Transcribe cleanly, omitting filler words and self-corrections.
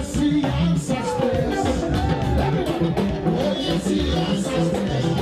See, I'm suspicious. Oh, you see, I'm suspicious.